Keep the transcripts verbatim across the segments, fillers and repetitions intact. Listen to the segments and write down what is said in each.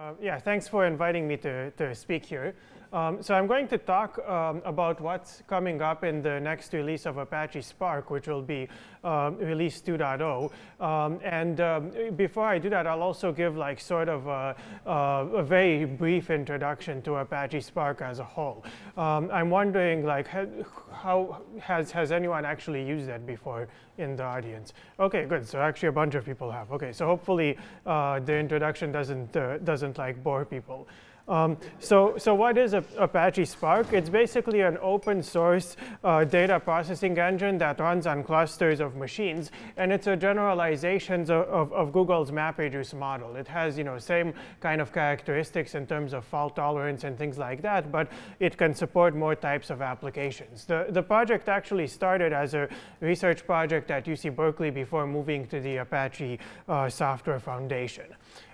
Uh, yeah, thanks for inviting me to, to speak here. Um, so I'm going to talk um, about what's coming up in the next release of Apache Spark, which will be um, release two point oh. Um, and um, before I do that, I'll also give like sort of a, a, a very brief introduction to Apache Spark as a whole. Um, I'm wondering, like, how, how has, has anyone actually used that before in the audience? OK, good. So actually a bunch of people have. OK, so hopefully uh, the introduction doesn't, uh, doesn't like bore people. Um, so, so what is a, Apache Spark? It's basically an open source uh, data processing engine that runs on clusters of machines, and it's a generalization of, of, of Google's MapReduce model. It has, you know, same kind of characteristics in terms of fault tolerance and things like that, but it can support more types of applications. The, the project actually started as a research project at U C Berkeley before moving to the Apache uh, Software Foundation.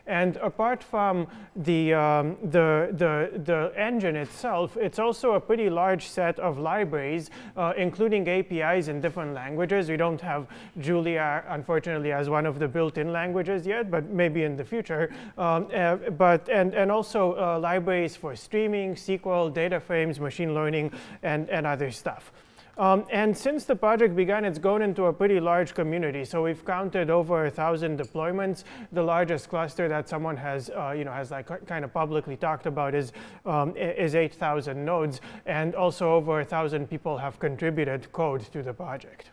And apart from the, um, the, the, the engine itself, it's also a pretty large set of libraries, uh, including A P Is in different languages. We don't have Julia, unfortunately, as one of the built-in languages yet, but maybe in the future. Um, uh, but, and, and also uh, libraries for streaming, S Q L, data frames, machine learning, and, and other stuff. Um, and since the project began, it's grown into a pretty large community. So we've counted over a thousand deployments. The largest cluster that someone has, uh, you know, has like kind of publicly talked about is um, is eight thousand nodes, and also over a thousand people have contributed code to the project.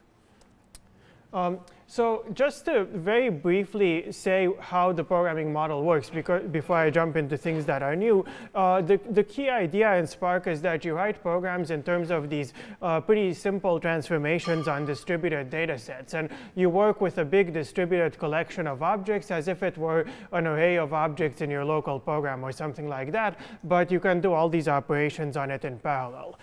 Um, So just to very briefly say how the programming model works, because before I jump into things that are new, uh, the, the key idea in Spark is that you write programs in terms of these uh, pretty simple transformations on distributed data sets. And you work with a big distributed collection of objects as if it were an array of objects in your local program or something like that. But you can do all these operations on it in parallel.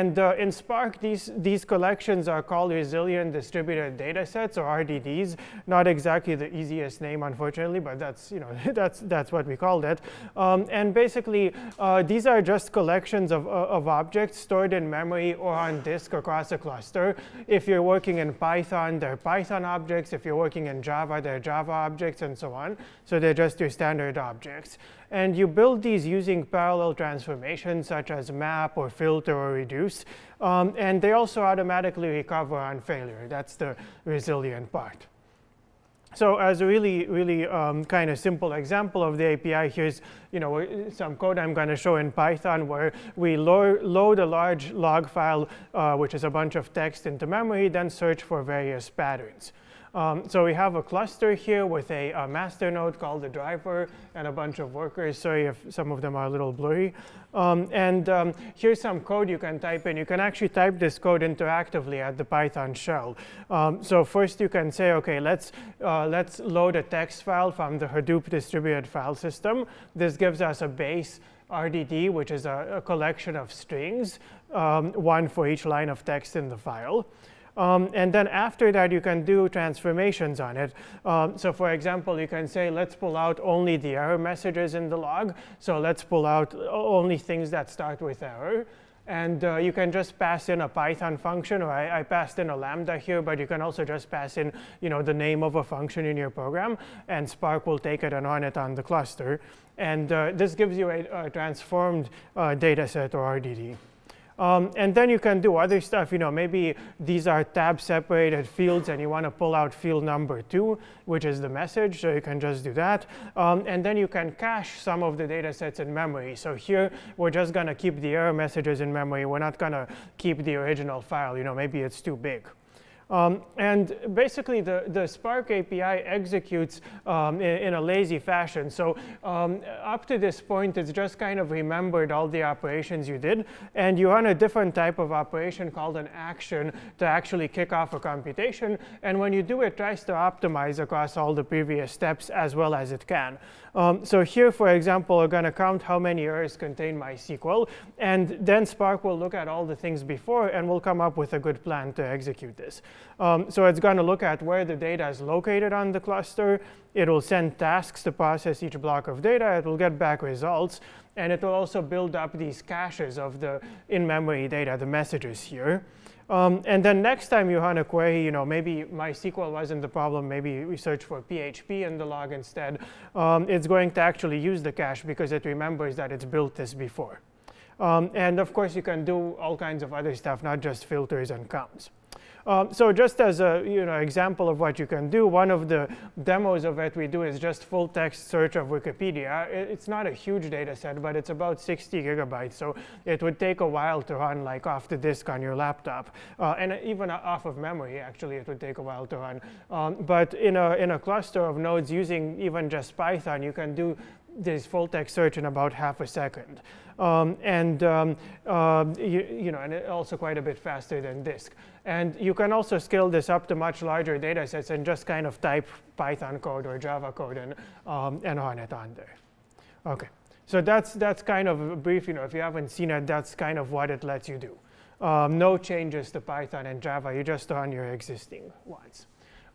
And uh, in Spark, these, these collections are called Resilient Distributed Datasets, or R D Ds. Not exactly the easiest name, unfortunately, but that's, you know, that's, that's what we called it. Um, and basically, uh, these are just collections of, of objects stored in memory or on disk across a cluster. If you're working in Python, they're Python objects. If you're working in Java, they're Java objects, and so on. So they're just your standard objects. And you build these using parallel transformations, such as map or filter or reduce. Um, and they also automatically recover on failure. That's the resilient part. So as a really, really um, kind of simple example of the A P I, here's you know, some code I'm going to show in Python where we lo load a large log file, uh, which is a bunch of text, into memory, then search for various patterns. Um, so we have a cluster here with a, a master node called the driver and a bunch of workers. Sorry if some of them are a little blurry. Um, and um, here's some code you can type in. You can actually type this code interactively at the Python shell. Um, so first you can say, OK, let's, uh, let's load a text file from the Hadoop distributed file system. This gives us a base R D D, which is a, a collection of strings, um, one for each line of text in the file. Um, and then after that, you can do transformations on it. Um, so for example, you can say, let's pull out only the error messages in the log. So let's pull out only things that start with error. And uh, you can just pass in a Python function, or I, I passed in a lambda here, but you can also just pass in, you know, the name of a function in your program, and Spark will take it and run it on the cluster. And uh, this gives you a, a transformed uh, data set, or R D D. Um, and then you can do other stuff. You know, maybe these are tab-separated fields, and you want to pull out field number two, which is the message. So you can just do that. Um, and then you can cache some of the data sets in memory. So here, we're just going to keep the error messages in memory. We're not going to keep the original file. You know, maybe it's too big. Um, and basically, the, the Spark A P I executes um, in, in a lazy fashion. So um, up to this point, it's just kind of remembered all the operations you did. And you run a different type of operation called an action to actually kick off a computation. And when you do, it tries to optimize across all the previous steps as well as it can. Um, so here, for example, we're going to count how many errors contain MySQL. And then Spark will look at all the things before, and we'll come up with a good plan to execute this. Um, so it's going to look at where the data is located on the cluster. It will send tasks to process each block of data. It will get back results. And it will also build up these caches of the in-memory data, the messages here. Um, and then next time you run a query, you know, maybe MySQL wasn't the problem. Maybe we search for P H P in the log instead. Um, it's going to actually use the cache because it remembers that it's built this before. Um, and of course, you can do all kinds of other stuff, not just filters and counts. Um, so just as a you know, example of what you can do, one of the demos of it we do is just full text search of Wikipedia. It's not a huge data set, but it's about sixty gigabytes. So it would take a while to run like off the disk on your laptop. Uh, and even off of memory, actually, it would take a while to run. Um, but in a, in a cluster of nodes using even just Python, you can do this full text search in about half a second. Um, and um, uh, you, you know, and also quite a bit faster than disk. And you can also scale this up to much larger data sets and just kind of type Python code or Java code and, um, and run it on there. OK, so that's, that's kind of a brief. You know, if you haven't seen it, that's kind of what it lets you do. Um, no changes to Python and Java. You just run your existing ones.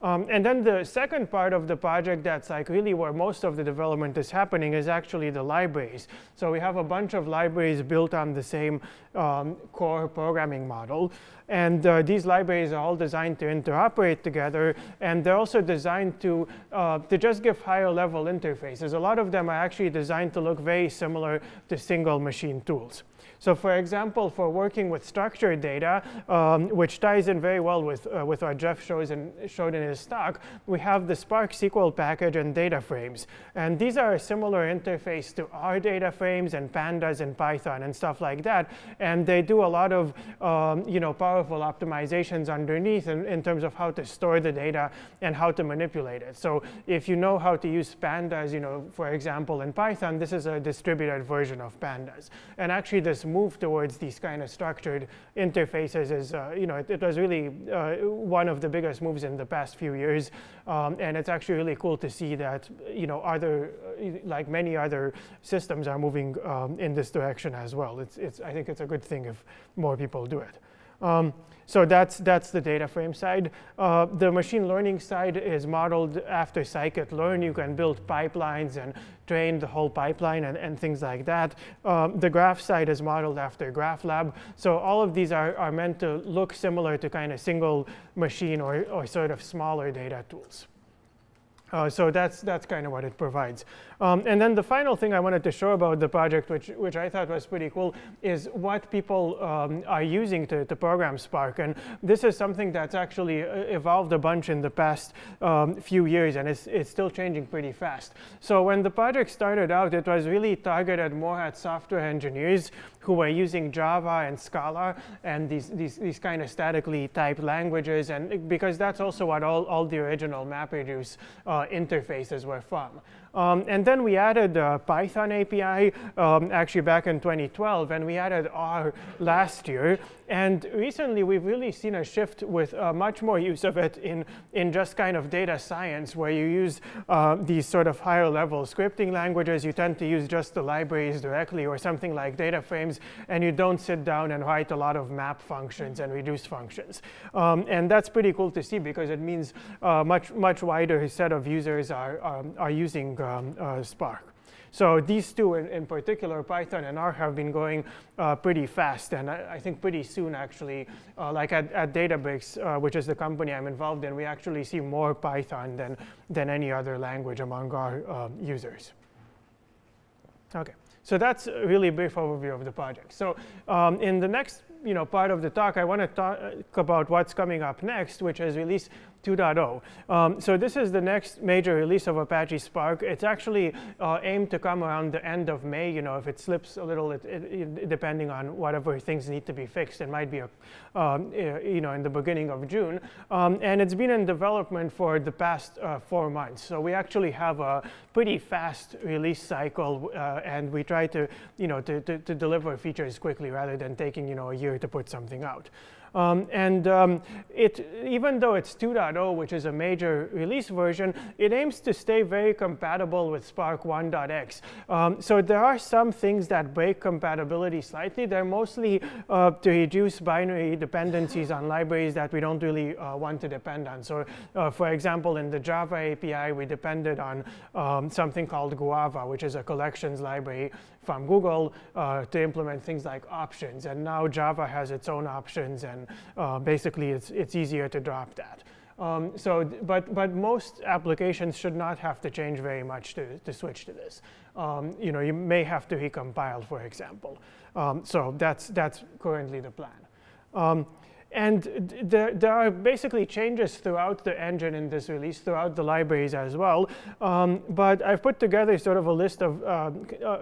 Um, and then the second part of the project that's like really where most of the development is happening is actually the libraries. So we have a bunch of libraries built on the same um, core programming model. And uh, these libraries are all designed to interoperate together. And they're also designed to, uh, to just give higher level interfaces. A lot of them are actually designed to look very similar to single machine tools. So for example, for working with structured data, um, which ties in very well with, uh, with what Jeff shows in, showed in his talk, we have the Spark S Q L package and data frames. And these are a similar interface to our data frames and pandas and Python and stuff like that. And they do a lot of um, you know, powerful optimizations underneath in, in terms of how to store the data and how to manipulate it. So if you know how to use pandas, you know, for example, in Python, this is a distributed version of pandas. And actually, this move towards these kind of structured interfaces is, uh, you know, it, it was really uh, one of the biggest moves in the past few years. Um, and it's actually really cool to see that, you know, other, like many other systems are moving um, in this direction as well. It's, it's, I think it's a good thing if more people do it. Um, so that's, that's the data frame side. Uh, the machine learning side is modeled after scikit-learn. You can build pipelines and train the whole pipeline and, and things like that. Um, the graph side is modeled after GraphLab. So all of these are, are meant to look similar to kind of single machine or, or sort of smaller data tools. Uh, so that's, that's kind of what it provides. Um, and then the final thing I wanted to show about the project, which, which I thought was pretty cool, is what people um, are using to, to program Spark. And this is something that's actually evolved a bunch in the past um, few years, and it's, it's still changing pretty fast. So when the project started out, it was really targeted more at software engineers who were using Java and Scala and these, these, these kind of statically typed languages, and because that's also what all, all the original MapReduce uh, interfaces were from. Um, and then we added uh, Python A P I um, actually back in twenty twelve, and we added R last year. And recently, we've really seen a shift with uh, much more use of it in, in just kind of data science, where you use uh, these sort of higher level scripting languages. You tend to use just the libraries directly or something like data frames, and you don't sit down and write a lot of map functions and reduce functions. Um, and that's pretty cool to see, because it means a much, much wider set of users are, um, are using um, uh, Spark. So these two in, in particular, Python and R, have been going uh, pretty fast. And I, I think pretty soon, actually, uh, like at, at Databricks, uh, which is the company I'm involved in, we actually see more Python than, than any other language among our uh, users. OK, so that's a really brief overview of the project. So um, in the next you know, part of the talk, I want to talk about what's coming up next, which is release two point oh. Um, so this is the next major release of Apache Spark. It's actually uh, aimed to come around the end of May. You know, if it slips a little, it, it, it, depending on whatever things need to be fixed, it might be a, um, you know, in the beginning of June. Um, and it's been in development for the past uh, four months. So we actually have a pretty fast release cycle, uh, and we try to, you know, to, to, to deliver features quickly rather than taking, you know, a year to put something out. Um, and um, it, even though it's two point oh, which is a major release version, it aims to stay very compatible with Spark one point x. Um, so there are some things that break compatibility slightly. They're mostly uh, to reduce binary dependencies on libraries that we don't really uh, want to depend on. So uh, for example, in the Java A P I, we depended on um, something called Guava, which is a collections library from Google uh, to implement things like options. And now Java has its own options, and then uh, basically it's, it's easier to drop that. Um, so, but, but most applications should not have to change very much to, to switch to this. Um, you know, you may have to recompile, for example. Um, so that's, that's currently the plan. Um, and there, there are basically changes throughout the engine in this release, throughout the libraries as well. Um, but I've put together sort of a list of, uh,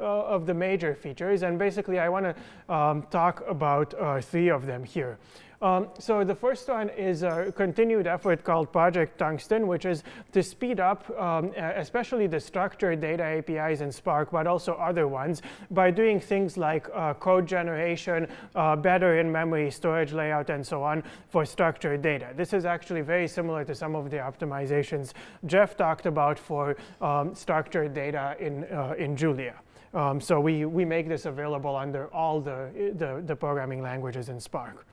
of the major features. And basically, I want to um, talk about uh, three of them here. Um, so the first one is a continued effort called Project Tungsten, which is to speed up um, especially the structured data A P Is in Spark, but also other ones, by doing things like uh, code generation, uh, better in-memory storage layout, and so on for structured data. This is actually very similar to some of the optimizations Jeff talked about for um, structured data in, uh, in Julia. Um, so we, we make this available under all the, the, the programming languages in Spark.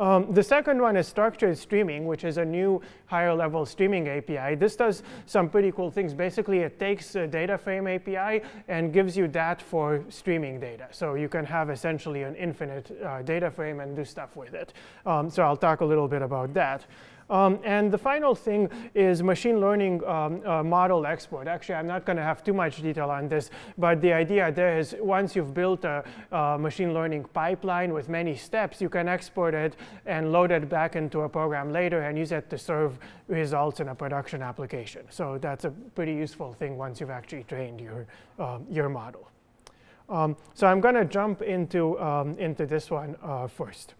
Um, the second one is structured streaming, which is a new higher level streaming A P I. This does some pretty cool things. Basically, it takes a data frame A P I and gives you that for streaming data. So you can have essentially an infinite uh, data frame and do stuff with it. Um, so I'll talk a little bit about that. Um, and the final thing is machine learning um, uh, model export. Actually, I'm not going to have too much detail on this, but the idea there is once you've built a uh, machine learning pipeline with many steps, you can export it and load it back into a program later and use it to serve results in a production application. So that's a pretty useful thing once you've actually trained your, um, your model. Um, so I'm going to jump into, um, into this one uh, first.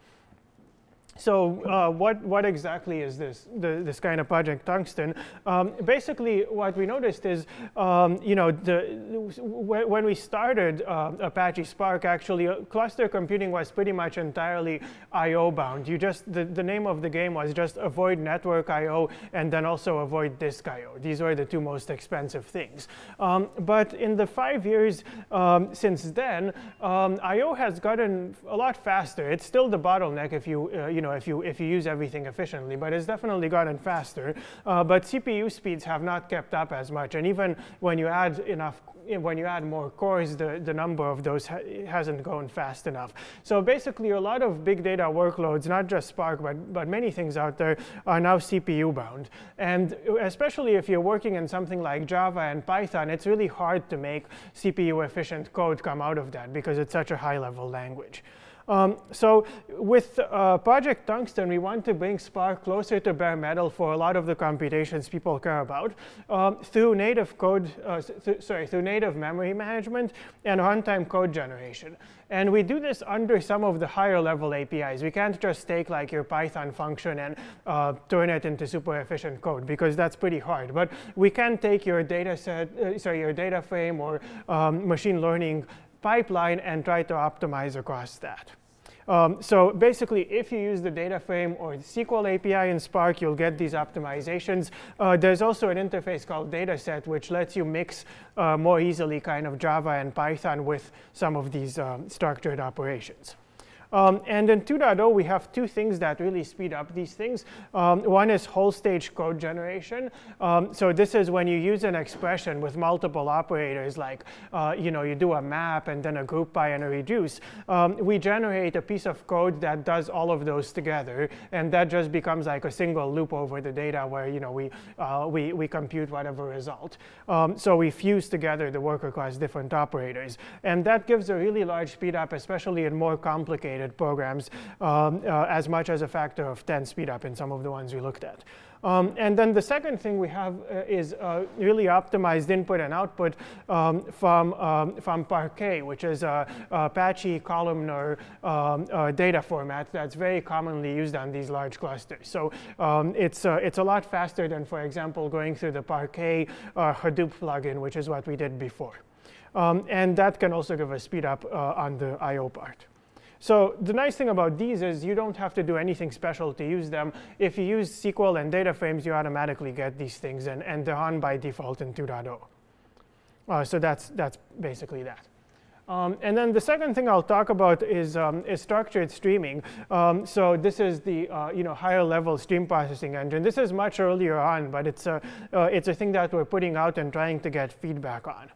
So uh, what, what exactly is this, the, this kind of Project Tungsten? Um, basically, what we noticed is, um, you know, the, when we started uh, Apache Spark, actually, cluster computing was pretty much entirely I O bound. You just, the, the name of the game was just avoid network I O and then also avoid disk I O. These were the two most expensive things. Um, but in the five years um, since then, um, I O has gotten a lot faster. It's still the bottleneck if you, uh, you know, if you if you use everything efficiently, but it's definitely gotten faster. Uh, but C P U speeds have not kept up as much, and even when you add enough, when you add more cores, the the number of those ha hasn't gone fast enough. So basically, a lot of big data workloads, not just Spark, but but many things out there, are now C P U bound. And especially if you're working in something like Java and Python, it's really hard to make C P U efficient code come out of that because it's such a high level language. Um, so with uh, Project Tungsten, we want to bring Spark closer to bare metal for a lot of the computations people care about um, through native code, uh, th sorry, through native memory management and runtime code generation. And we do this under some of the higher level A P Is. We can't just take like your Python function and uh, turn it into super efficient code because that's pretty hard. But we can take your data set, uh, sorry, your data frame or um, machine learning pipeline and try to optimize across that. Um, so basically, if you use the data frame or the S Q L A P I in Spark, you'll get these optimizations. Uh, there's also an interface called Dataset, which lets you mix uh, more easily kind of Java and Python with some of these um, structured operations. Um, and in two point oh, we have two things that really speed up these things. Um, one is whole stage code generation. Um, so this is when you use an expression with multiple operators, like uh, you know, you do a map and then a group by and a reduce. Um, we generate a piece of code that does all of those together, and that just becomes like a single loop over the data, where you know we uh, we we compute whatever result. Um, so we fuse together the work across different operators, and that gives a really large speed up, especially in more complicated programs, um, uh, as much as a factor of ten speed up in some of the ones we looked at. Um, and then the second thing we have uh, is uh, really optimized input and output um, from, um, from Parquet, which is a, a Apache columnar um, uh, data format that's very commonly used on these large clusters. So um, it's, uh, it's a lot faster than, for example, going through the Parquet uh, Hadoop plugin, which is what we did before. Um, and that can also give a speed up uh, on the I O part. So the nice thing about these is you don't have to do anything special to use them. If you use S Q L and data frames, you automatically get these things, and, and they're on by default in two point oh. Uh, so that's, that's basically that. Um, and then the second thing I'll talk about is, um, is structured streaming. Um, so this is the uh, you know, higher level stream processing engine. This is much earlier on, but it's a, uh, it's a thing that we're putting out and trying to get feedback on.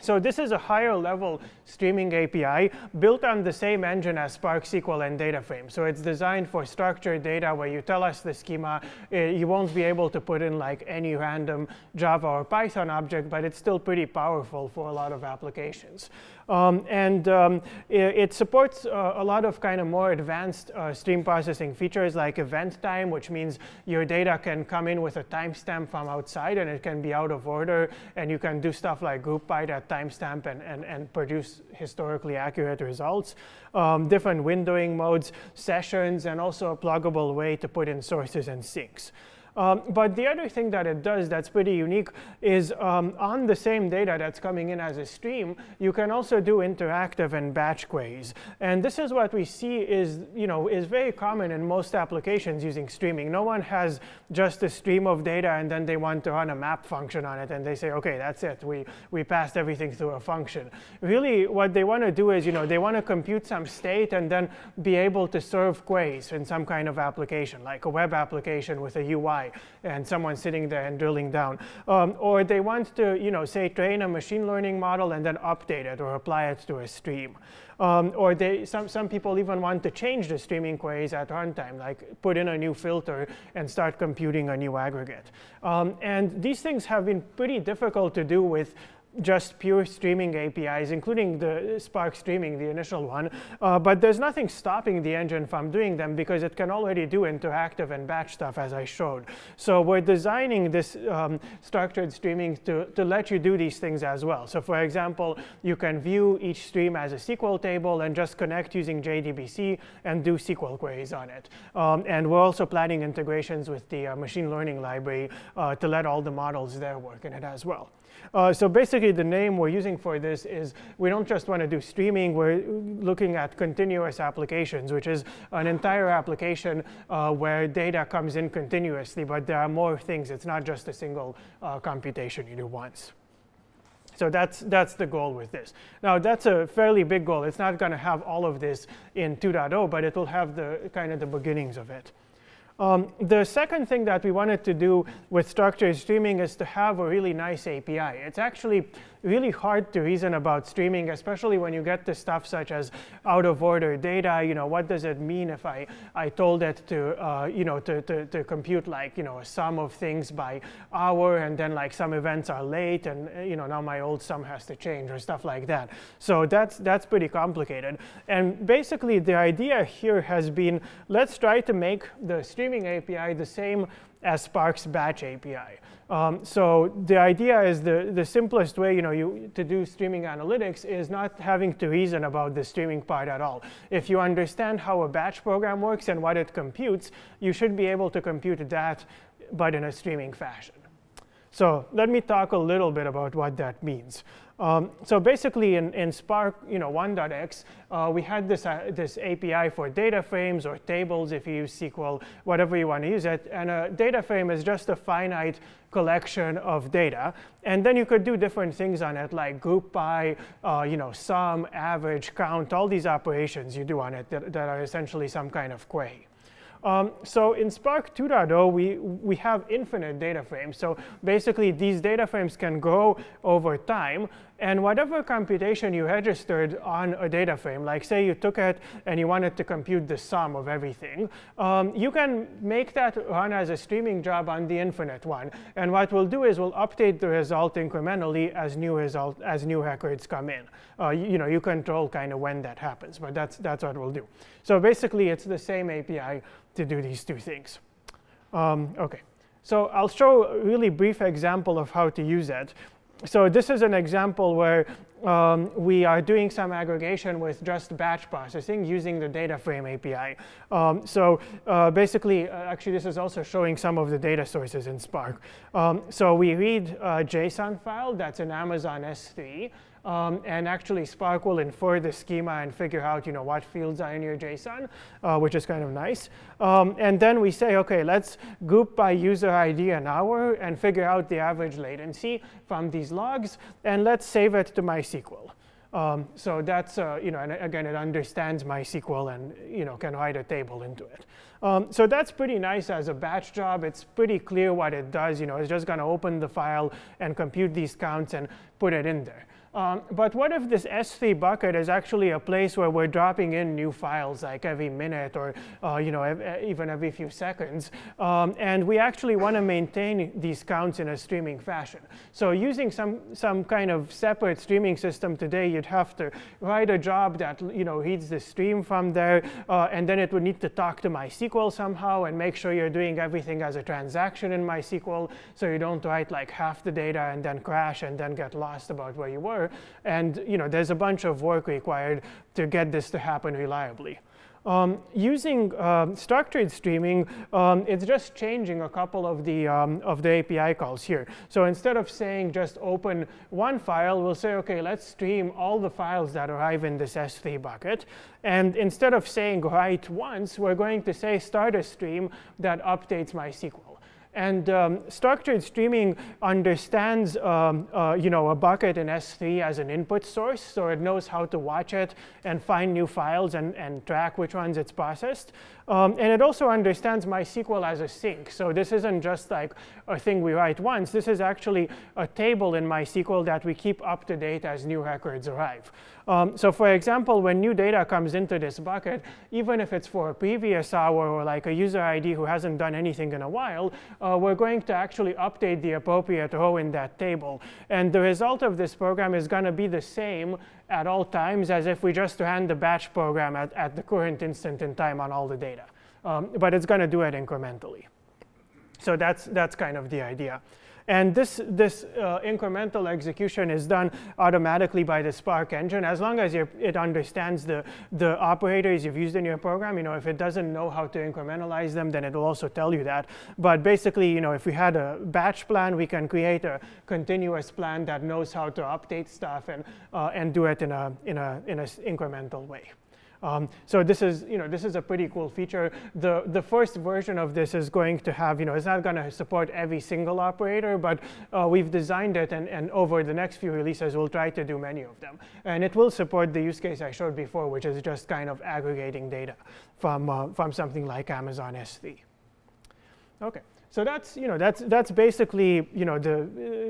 So this is a higher level streaming A P I built on the same engine as Spark S Q L and DataFrame. So it's designed for structured data where you tell us the schema. You won't be able to put in like any random Java or Python object, but it's still pretty powerful for a lot of applications. Um, and um, it, it supports uh, a lot of kind of more advanced uh, stream processing features like event time, which means your data can come in with a timestamp from outside and it can be out of order. And you can do stuff like group by that timestamp and, and, and produce historically accurate results. Um, different windowing modes, sessions, and also a pluggable way to put in sources and sinks. Um, but the other thing that it does that's pretty unique is um, on the same data that's coming in as a stream, you can also do interactive and batch queries. And this is what we see is, you know, is very common in most applications using streaming. No one has just a stream of data and then they want to run a map function on it and they say, okay, that's it. We, we passed everything through a function. Really, what they want to do is, you know, they want to compute some state and then be able to serve queries in some kind of application, like a web application with a U I. And someone sitting there and drilling down. Um, or they want to, you know, say, train a machine learning model and then update it or apply it to a stream. Um, or they, some, some people even want to change the streaming queries at runtime, like put in a new filter and start computing a new aggregate. Um, and these things have been pretty difficult to do with just pure streaming A P Is, including the Spark streaming, the initial one. Uh, but there's nothing stopping the engine from doing them because it can already do interactive and batch stuff, as I showed. So we're designing this um, structured streaming to, to let you do these things as well. So for example, you can view each stream as a S Q L table and just connect using J D B C and do S Q L queries on it. Um, and we're also planning integrations with the uh, machine learning library uh, to let all the models there work in it as well. Uh, so basically, the name we're using for this is we don't just want to do streaming. We're looking at continuous applications, which is an entire application uh, where data comes in continuously, but there are more things. It's not just a single uh, computation you do once. So that's, that's the goal with this. Now, that's a fairly big goal. It's not going to have all of this in two point oh, but it will have the kind of the beginnings of it. Um, the second thing that we wanted to do with structured streaming is to have a really nice A P I. It's actually really hard to reason about streaming, especially when you get to stuff such as out-of-order data. You know, what does it mean if I, I told it to, uh, you know, to, to, to compute like, you know, a sum of things by hour, and then like some events are late, and you know, now my old sum has to change or stuff like that. So that's, that's pretty complicated. And basically, the idea here has been, let's try to make the streaming A P I the same as Spark's batch A P I. Um, so the idea is the, the simplest way you know, you, to do streaming analytics is not having to reason about the streaming part at all. If you understand how a batch program works and what it computes, you should be able to compute that, but in a streaming fashion. So let me talk a little bit about what that means. Um, so basically, in, in Spark, you know, one dot x, uh, we had this uh, this A P I for data frames or tables, if you use S Q L, whatever you want to use it. And a data frame is just a finite collection of data, and then you could do different things on it, like group by, uh, you know, sum, average, count, all these operations you do on it that, that are essentially some kind of query. Um, so in Spark two point oh, we, we have infinite data frames. So basically, these data frames can grow over time. And whatever computation you registered on a data frame, like say you took it and you wanted to compute the sum of everything, um, you can make that run as a streaming job on the infinite one. And what we'll do is we'll update the result incrementally as new result as new records come in. Uh, you, you know, you control kind of when that happens, but that's that's what we'll do. So basically, it's the same A P I to do these two things. Um, okay, so I'll show a really brief example of how to use it. So this is an example where um, we are doing some aggregation with just batch processing using the data frame A P I. Um, so uh, basically, uh, actually, this is also showing some of the data sources in Spark. Um, so we read a JSON file that's in Amazon S three. Um, and actually, Spark will infer the schema and figure out, you know, what fields are in your JSON, uh, which is kind of nice. Um, and then we say, OK, let's group by user I D an hour and figure out the average latency from these logs. And let's save it to MySQL. Um, so that's, uh, you know, and again, it understands MySQL and, you know, can write a table into it. Um, so that's pretty nice as a batch job. It's pretty clear what it does. You know, it's just going to open the file and compute these counts and put it in there. Um, but what if this S three bucket is actually a place where we're dropping in new files like every minute or uh, you know, ev even every few seconds? Um, and we actually want to maintain these counts in a streaming fashion. So using some, some kind of separate streaming system today, you'd have to write a job that you know, reads the stream from there. Uh, and then it would need to talk to MySQL somehow and make sure you're doing everything as a transaction in MySQL so you don't write like half the data and then crash and then get lost about where you were. And you know, there's a bunch of work required to get this to happen reliably. Um, using uh, structured streaming, um, it's just changing a couple of the, um, of the A P I calls here. So instead of saying just open one file, we'll say, OK, let's stream all the files that arrive in this S three bucket. And instead of saying write once, we're going to say start a stream that updates MySQL. And um, structured streaming understands um, uh, you know, a bucket in S three as an input source. So it knows how to watch it and find new files and, and track which ones it's processed. Um, and it also understands MySQL as a sink. So this isn't just like a thing we write once. This is actually a table in MySQL that we keep up to date as new records arrive. Um, so for example, when new data comes into this bucket, even if it's for a previous hour or like a user I D who hasn't done anything in a while, uh, we're going to actually update the appropriate row in that table. And the result of this program is going to be the same at all times as if we just ran the batch program at, at the current instant in time on all the data. Um, but it's going to do it incrementally. So that's, that's kind of the idea. And this, this uh, incremental execution is done automatically by the Spark engine. As long as you're, it understands the, the operators you've used in your program, you know, if it doesn't know how to incrementalize them, then it will also tell you that. But basically, you know, if we had a batch plan, we can create a continuous plan that knows how to update stuff and, uh, and do it in a, in a, in a incremental way. Um, so this is, you know, this is a pretty cool feature. The, the first version of this is going to have, you know, it's not going to support every single operator, but uh, we've designed it, and, and over the next few releases, we'll try to do many of them. And it will support the use case I showed before, which is just kind of aggregating data from, uh, from something like Amazon S three. OK. So that's, you know, that's, that's basically, you know, the,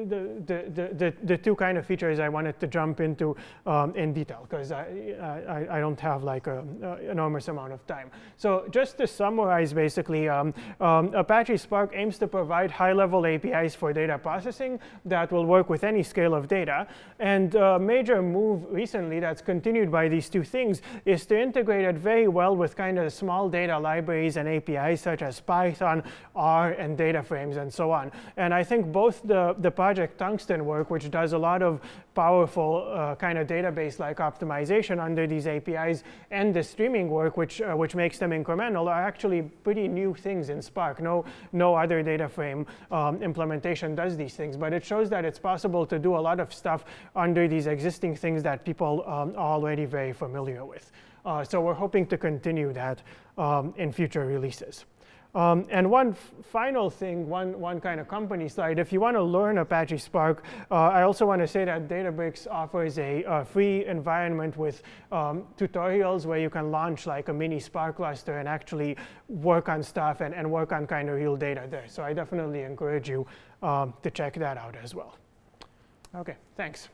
the, the, the, the two kind of features I wanted to jump into um, in detail, because I, I, I don't have like an enormous amount of time. So just to summarize, basically, um, um, Apache Spark aims to provide high-level A P Is for data processing that will work with any scale of data. And a major move recently that's continued by these two things is to integrate it very well with kind of small data libraries and A P Is such as Python, R, and data frames, and so on. And I think both the, the Project Tungsten work, which does a lot of powerful uh, kind of database-like optimization under these A P Is, and the streaming work, which, uh, which makes them incremental, are actually pretty new things in Spark. No, no other data frame um, implementation does these things. But it shows that it's possible to do a lot of stuff under these existing things that people um, are already very familiar with. Uh, so we're hoping to continue that um, in future releases. Um, and one f final thing, one, one kind of company slide, if you want to learn Apache Spark, uh, I also want to say that Databricks offers a uh, free environment with um, tutorials where you can launch like a mini Spark cluster and actually work on stuff and, and work on kind of real data there. So I definitely encourage you um, to check that out as well. OK, thanks.